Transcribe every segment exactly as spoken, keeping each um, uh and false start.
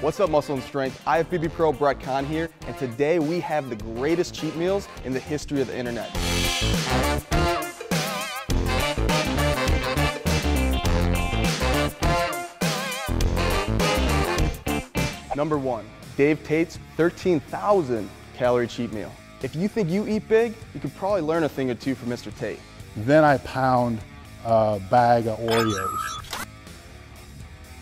What's up, Muscle and Strength? I F B B Pro Brett Kahn here, and today we have the greatest cheat meals in the history of the internet. Number one, Dave Tate's thirteen thousand calorie cheat meal. If you think you eat big, you could probably learn a thing or two from Mister Tate. Then I pound a bag of Oreos.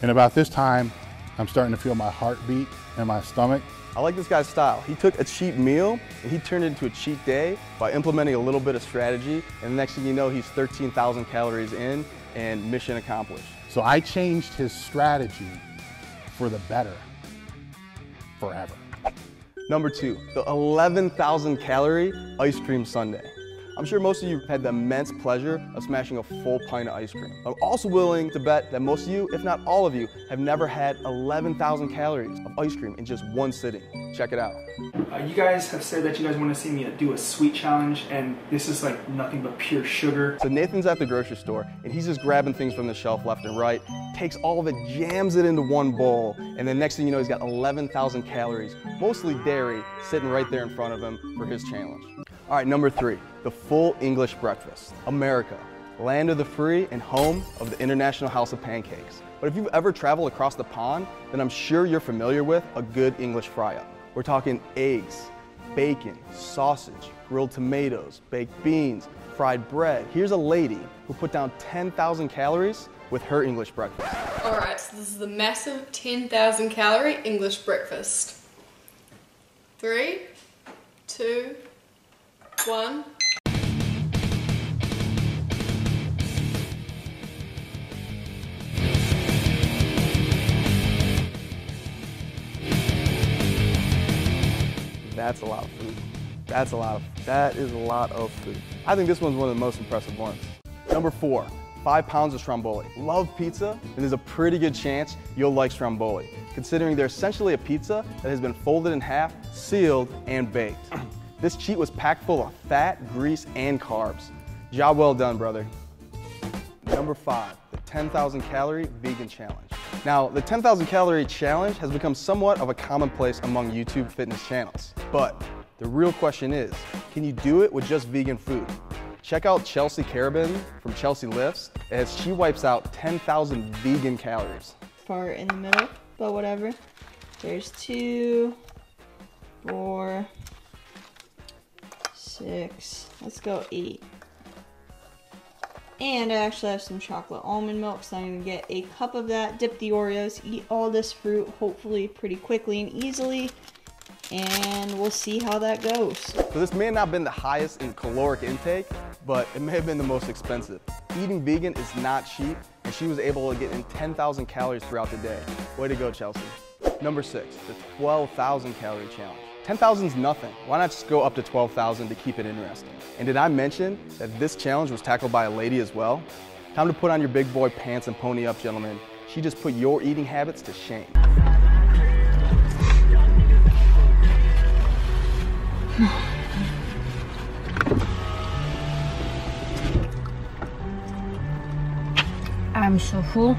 And about this time, I'm starting to feel my heartbeat and my stomach. I like this guy's style. He took a cheat meal and he turned it into a cheat day by implementing a little bit of strategy. And the next thing you know, he's thirteen thousand calories in and mission accomplished. So I changed his strategy for the better, forever. Number two, the eleven thousand calorie ice cream sundae. I'm sure most of you had the immense pleasure of smashing a full pint of ice cream. I'm also willing to bet that most of you, if not all of you, have never had eleven thousand calories of ice cream in just one sitting. Check it out. Uh, you guys have said that you guys want to see me do a sweet challenge, and this is like nothing but pure sugar. So Nathan's at the grocery store, and he's just grabbing things from the shelf left and right, takes all of it, jams it into one bowl, and then next thing you know, he's got eleven thousand calories, mostly dairy, sitting right there in front of him for his challenge. All right, number three, the full English breakfast. America, land of the free and home of the International House of Pancakes. But if you've ever traveled across the pond, then I'm sure you're familiar with a good English fry-up. We're talking eggs, bacon, sausage, grilled tomatoes, baked beans, fried bread. Here's a lady who put down ten thousand calories with her English breakfast. All right, so this is the massive ten thousand calorie English breakfast. Three, two, one. That's a lot of food. That's a lot of, that is a lot of food. I think this one's one of the most impressive ones. Number four, five pounds of Stromboli. Love pizza, and there's a pretty good chance you'll like Stromboli, considering they're essentially a pizza that has been folded in half, sealed, and baked. This cheat was packed full of fat, grease, and carbs. Job well done, brother. Number five, the ten thousand calorie vegan challenge. Now, the ten thousand calorie challenge has become somewhat of a commonplace among YouTube fitness channels. But the real question is, can you do it with just vegan food? Check out Chelsea Carabin from Chelsea Lifts as she wipes out ten thousand vegan calories. Far in the middle, but whatever. There's two, four, six, let's go eight. And I actually have some chocolate almond milk, so I'm gonna get a cup of that, dip the Oreos, eat all this fruit, hopefully pretty quickly and easily, and we'll see how that goes. So this may not have been the highest in caloric intake, but it may have been the most expensive. Eating vegan is not cheap, and she was able to get in ten thousand calories throughout the day. Way to go, Chelsea. Number six, the twelve thousand calorie challenge. ten thousand is nothing. Why not just go up to twelve thousand to keep it interesting? And did I mention that this challenge was tackled by a lady as well? Time to put on your big boy pants and pony up, gentlemen. She just put your eating habits to shame. I'm so full.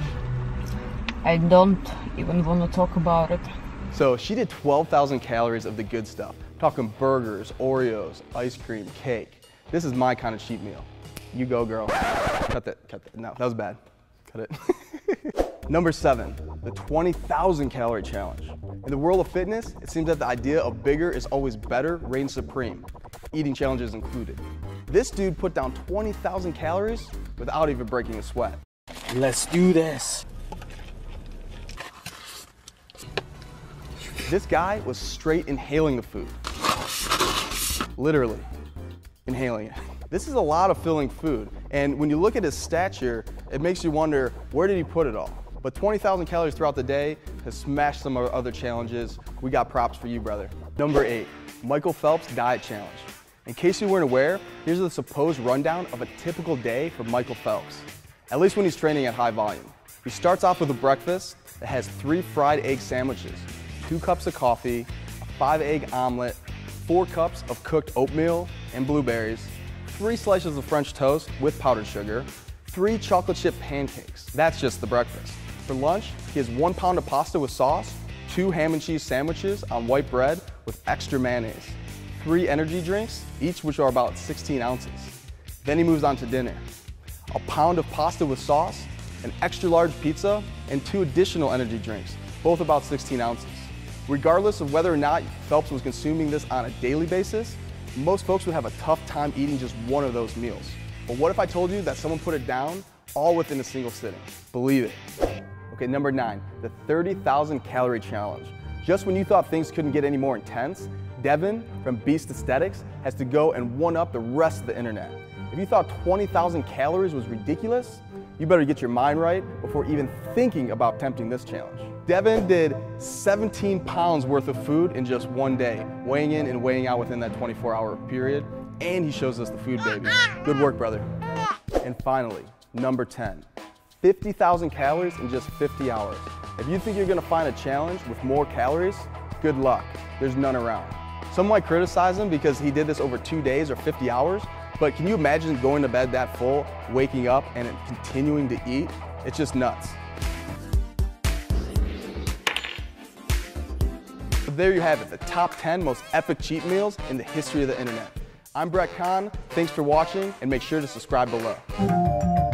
I don't even want to talk about it. So she did twelve thousand calories of the good stuff. I'm talking burgers, Oreos, ice cream, cake. This is my kind of cheat meal. You go, girl. Cut that, cut that. No, that was bad. Cut it. Number seven, the twenty thousand calorie challenge. In the world of fitness, it seems that the idea of bigger is always better reigns supreme, eating challenges included. This dude put down twenty thousand calories without even breaking a sweat. Let's do this. This guy was straight inhaling the food. Literally, inhaling it. This is a lot of filling food, and when you look at his stature, it makes you wonder, where did he put it all? But twenty thousand calories throughout the day has smashed some of our other challenges. We got props for you, brother. Number eight, Michael Phelps diet challenge. In case you weren't aware, here's the supposed rundown of a typical day for Michael Phelps, at least when he's training at high volume. He starts off with a breakfast that has three fried egg sandwiches, two cups of coffee, a five egg omelet, four cups of cooked oatmeal and blueberries, three slices of French toast with powdered sugar, three chocolate chip pancakes. That's just the breakfast. For lunch, he has one pound of pasta with sauce, two ham and cheese sandwiches on white bread with extra mayonnaise, three energy drinks, each which are about sixteen ounces. Then he moves on to dinner. A pound of pasta with sauce, an extra large pizza, and two additional energy drinks, both about sixteen ounces. Regardless of whether or not Phelps was consuming this on a daily basis, most folks would have a tough time eating just one of those meals. But what if I told you that someone put it down all within a single sitting? Believe it. Okay, number nine, the thirty thousand calorie challenge. Just when you thought things couldn't get any more intense, Devin from Beast Aesthetics has to go and one-up the rest of the internet. If you thought twenty thousand calories was ridiculous, you better get your mind right before even thinking about tempting this challenge. Devin did seventeen pounds worth of food in just one day, weighing in and weighing out within that twenty-four hour period, and he shows us the food baby. Good work, brother. And finally, number ten, fifty thousand calories in just fifty hours. If you think you're gonna find a challenge with more calories, good luck, there's none around. Some might criticize him because he did this over two days or fifty hours, but can you imagine going to bed that full, waking up, and continuing to eat? It's just nuts. So there you have it, the top ten most epic cheat meals in the history of the internet. I'm Brett Kahn, thanks for watching, and make sure to subscribe below.